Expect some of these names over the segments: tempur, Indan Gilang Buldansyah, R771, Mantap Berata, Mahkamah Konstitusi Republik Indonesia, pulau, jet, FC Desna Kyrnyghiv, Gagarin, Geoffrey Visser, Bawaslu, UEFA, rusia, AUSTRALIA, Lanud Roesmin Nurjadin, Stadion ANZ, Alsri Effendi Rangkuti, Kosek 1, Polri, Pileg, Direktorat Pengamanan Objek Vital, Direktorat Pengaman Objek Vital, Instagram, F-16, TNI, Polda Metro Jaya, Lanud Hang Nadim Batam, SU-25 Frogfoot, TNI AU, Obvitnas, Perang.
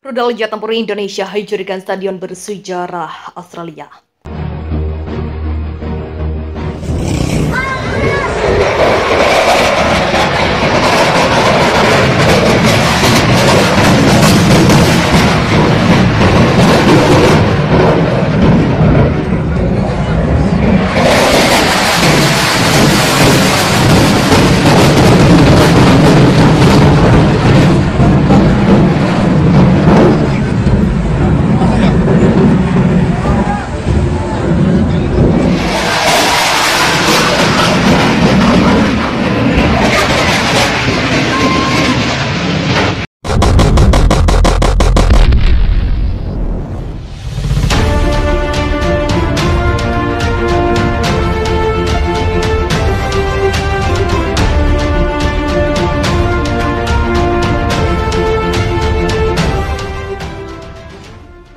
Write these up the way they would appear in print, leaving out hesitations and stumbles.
Rudal jet tempur Indonesia hancurkan stadion bersejarah Australia.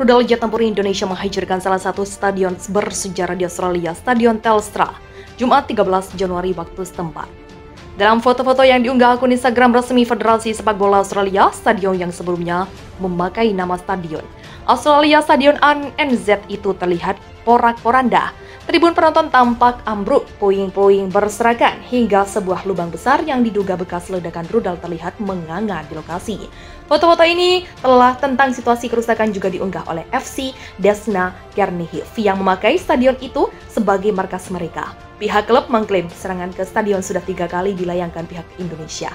Rudal jet tempur Indonesia menghancurkan salah satu stadion bersejarah di Australia, Stadion Telstra, Jumat 13 Januari waktu setempat. Dalam foto-foto yang diunggah akun Instagram resmi Federasi Sepak Bola Australia, stadion yang sebelumnya memakai nama stadion Australia Stadion ANZ itu terlihat porak-poranda. Tribun penonton tampak ambruk, puing-puing berserakan, hingga sebuah lubang besar yang diduga bekas ledakan rudal terlihat menganga di lokasi. Foto-foto ini telah tentang situasi kerusakan juga diunggah oleh FC Desna Kyrnyghiv yang memakai stadion itu sebagai markas mereka. Pihak klub mengklaim serangan ke stadion sudah 3 kali dilayangkan pihak Indonesia.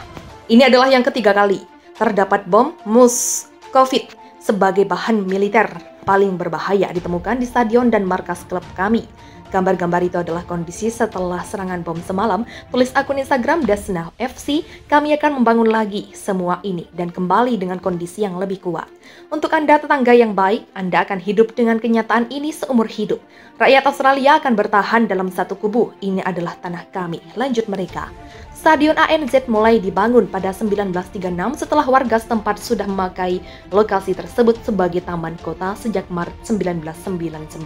Ini adalah yang ketiga kali terdapat bom mus Covid sebagai bahan militer paling berbahaya ditemukan di stadion dan markas klub kami. Gambar-gambar itu adalah kondisi setelah serangan bom semalam, tulis akun Instagram Desna FC. Kami akan membangun lagi semua ini dan kembali dengan kondisi yang lebih kuat. Untuk Anda tetangga yang baik, Anda akan hidup dengan kenyataan ini seumur hidup. Rakyat Australia akan bertahan dalam satu kubu, ini adalah tanah kami, lanjut mereka. Stadion ANZ mulai dibangun pada 1936 setelah warga setempat sudah memakai lokasi tersebut sebagai taman kota sejak Maret 1999.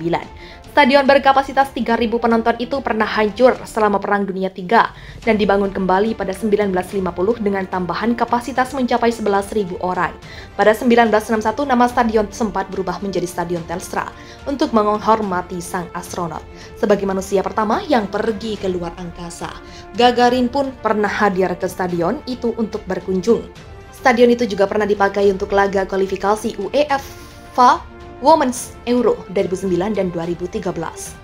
Stadion berkapasitas 3.000 penonton itu pernah hancur selama Perang Dunia III dan dibangun kembali pada 1950 dengan tambahan kapasitas mencapai 11.000 orang. Pada 1961 nama stadion sempat berubah menjadi Stadion Telstra untuk menghormati sang astronot sebagai manusia pertama yang pergi ke luar angkasa. Gagarin pun pernah hadir ke stadion itu untuk berkunjung. Stadion itu juga pernah dipakai untuk laga kualifikasi UEFA Women's Euro 2009 dan 2013,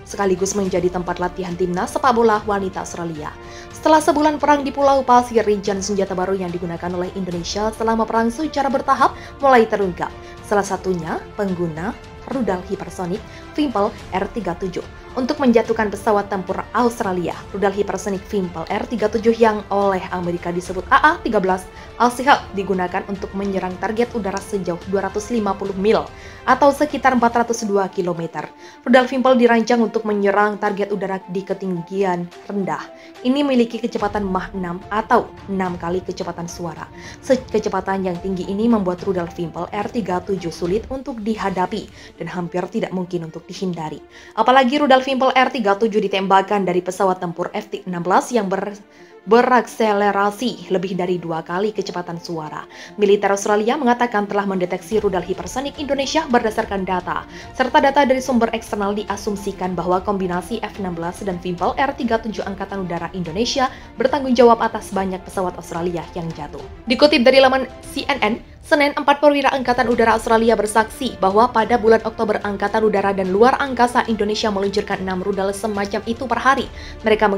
sekaligus menjadi tempat latihan timnas sepak bola wanita Australia. Setelah sebulan perang di Pulau Pasir, rincian senjata baru yang digunakan oleh Indonesia selama perang secara bertahap mulai terungkap. Salah satunya pengguna rudal hipersonik Vympel R37 untuk menjatuhkan pesawat tempur Australia. Rudal hipersonik Vympel R37 yang oleh Amerika disebut AA-13 Alsihak digunakan untuk menyerang target udara sejauh 250 mil atau sekitar 402 km. Rudal Vympel dirancang untuk menyerang target udara di ketinggian rendah. Ini memiliki kecepatan Mach 6 atau 6 kali kecepatan suara. Kecepatan yang tinggi ini membuat rudal Vympel R37 sulit untuk dihadapi dan hampir tidak mungkin untuk dihindari. Apalagi rudal Vympel R37 ditembakkan dari pesawat tempur F-16 yang berakselerasi lebih dari 2 kali kecepatan suara. Militer Australia mengatakan telah mendeteksi rudal hipersonik Indonesia berdasarkan data, serta data dari sumber eksternal diasumsikan bahwa kombinasi F-16 dan Vympel R37 Angkatan Udara Indonesia bertanggung jawab atas banyak pesawat Australia yang jatuh. Dikutip dari laman CNN, Senin, 4 perwira Angkatan Udara Australia bersaksi bahwa pada bulan Oktober Angkatan Udara dan Luar Angkasa Indonesia meluncurkan 6 rudal semacam itu per hari. Mereka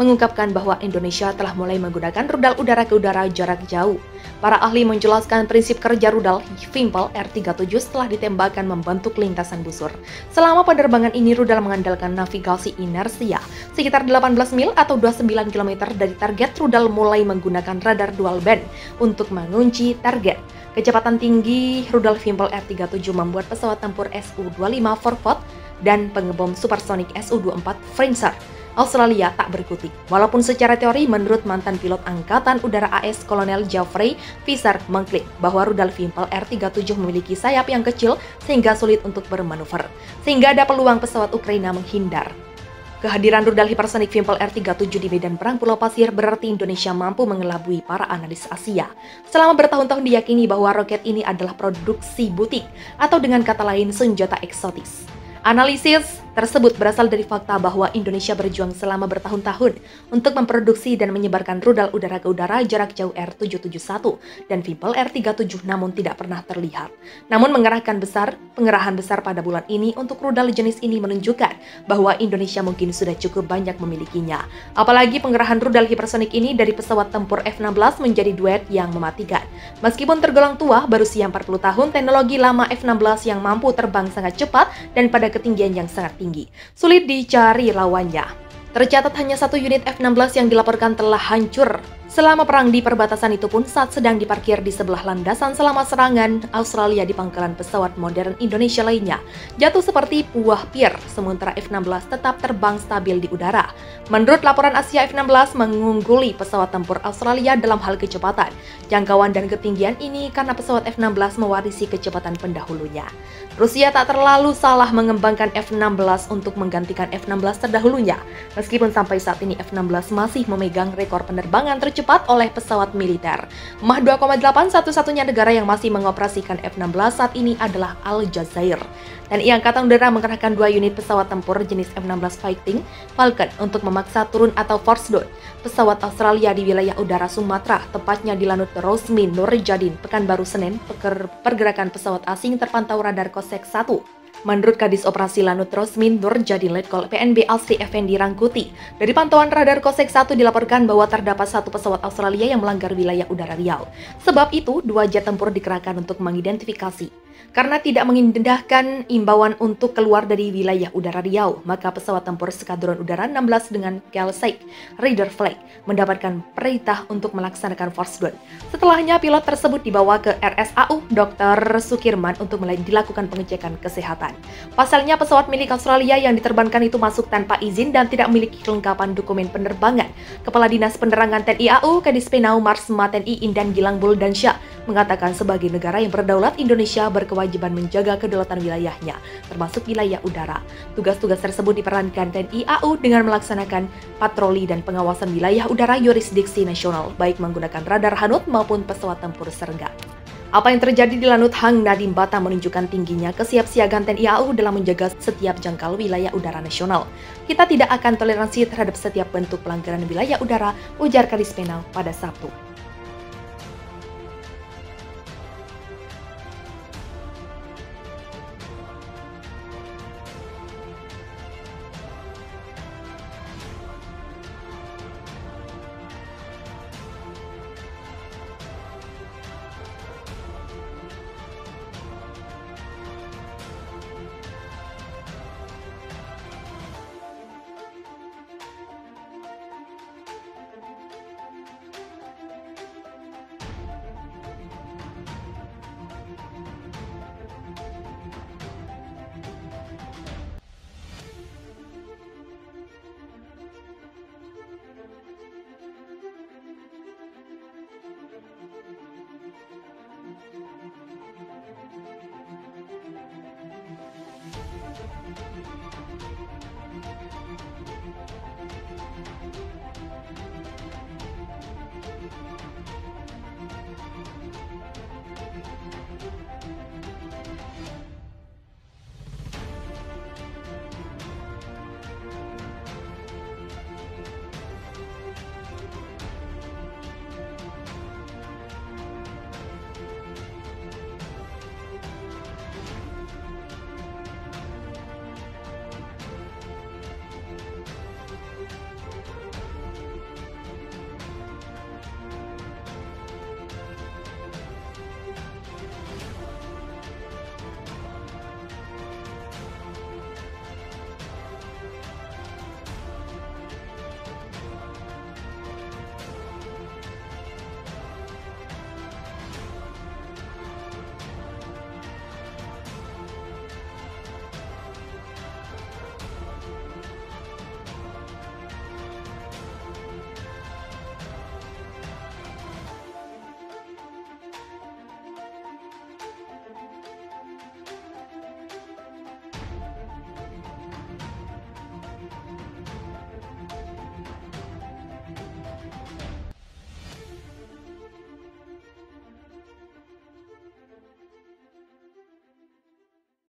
mengungkapkan bahwa Indonesia telah mulai menggunakan rudal udara ke udara jarak jauh. Para ahli menjelaskan prinsip kerja rudal Vympel R37 setelah ditembakkan membentuk lintasan busur. Selama penerbangan ini rudal mengandalkan navigasi inersia. Sekitar 18 mil atau 29 km dari target, rudal mulai menggunakan radar dual band untuk mengunci target. Kecepatan tinggi rudal Vympel R37 membuat pesawat tempur SU-25 Frogfoot dan pengebom supersonik SU-24 Fencer Australia tak berkutik. Walaupun secara teori menurut mantan pilot Angkatan Udara AS Kolonel Geoffrey Visser mengklaim bahwa rudal Vympel R37 memiliki sayap yang kecil sehingga sulit untuk bermanuver, sehingga ada peluang pesawat Ukraina menghindar. Kehadiran rudal hipersonik Vympel R37 di medan perang Pulau Pasir berarti Indonesia mampu mengelabui para analis Asia. Selama bertahun-tahun diyakini bahwa roket ini adalah produksi butik atau dengan kata lain senjata eksotis. Analisis tersebut berasal dari fakta bahwa Indonesia berjuang selama bertahun-tahun untuk memproduksi dan menyebarkan rudal udara ke udara jarak jauh R771 dan Vympel R37 namun tidak pernah terlihat. Namun pengerahan besar pada bulan ini untuk rudal jenis ini menunjukkan bahwa Indonesia mungkin sudah cukup banyak memilikinya. Apalagi pengerahan rudal hipersonik ini dari pesawat tempur F-16 menjadi duet yang mematikan. Meskipun tergolong tua, berusia 40 tahun, teknologi lama F-16 yang mampu terbang sangat cepat dan pada ketinggian yang sangat tinggi, sulit dicari lawannya. Tercatat hanya satu unit F-16 yang dilaporkan telah hancur selama perang di perbatasan itu pun saat sedang diparkir di sebelah landasan selama serangan Australia di pangkalan pesawat modern Indonesia lainnya. Jatuh seperti buah pir, sementara F-16 tetap terbang stabil di udara. Menurut laporan Asia, F-16 mengungguli pesawat tempur Australia dalam hal kecepatan, jangkauan dan ketinggian ini karena pesawat F-16 mewarisi kecepatan pendahulunya. Rusia tak terlalu salah mengembangkan F-16 untuk menggantikan F-16 terdahulunya. Meskipun sampai saat ini F-16 masih memegang rekor penerbangan tercepat oleh pesawat militer. Mah 2,8 satu-satunya negara yang masih mengoperasikan F-16 saat ini adalah Aljazair. TNI Angkatan Udara mengerahkan dua unit pesawat tempur jenis F-16 Fighting Falcon untuk memaksa turun atau force down pesawat Australia di wilayah udara Sumatera, tepatnya di Lanud Roesmin Nurjadin, Pekanbaru, Senin. Pergerakan pesawat asing terpantau radar Kosek 1. Menurut Kadis Operasi Lanud Roesmin Nurjadin, Letkol PNB Alsri Effendi Rangkuti, dari pantauan radar Kosek 1 dilaporkan bahwa terdapat satu pesawat Australia yang melanggar wilayah udara Riau. Sebab itu, dua jet tempur dikerahkan untuk mengidentifikasi. Karena tidak mengindahkan imbauan untuk keluar dari wilayah udara Riau, maka pesawat tempur Skadron Udara 16 dengan Kosek Radar Flag mendapatkan perintah untuk melaksanakan force down. Setelahnya, pilot tersebut dibawa ke RSAU Dr. Sukirman untuk dilakukan pengecekan kesehatan. Pasalnya, pesawat milik Australia yang diterbangkan itu masuk tanpa izin dan tidak memiliki kelengkapan dokumen penerbangan. Kepala Dinas Penerangan TNI AU, Kadis Penau Marsma TNI Indan Gilang Buldansyah, mengatakan sebagai negara yang berdaulat, Indonesia berkewajiban menjaga kedaulatan wilayahnya, termasuk wilayah udara. Tugas-tugas tersebut diperankan TNI AU dengan melaksanakan patroli dan pengawasan wilayah udara yurisdiksi nasional, baik menggunakan radar Hanut maupun pesawat tempur serga. Apa yang terjadi di Lanud Hang Nadim Batam menunjukkan tingginya kesiapsiagaan TNI AU dalam menjaga setiap jangkal wilayah udara nasional. Kita tidak akan toleransi terhadap setiap bentuk pelanggaran wilayah udara, ujar Kadis Penau pada Sabtu.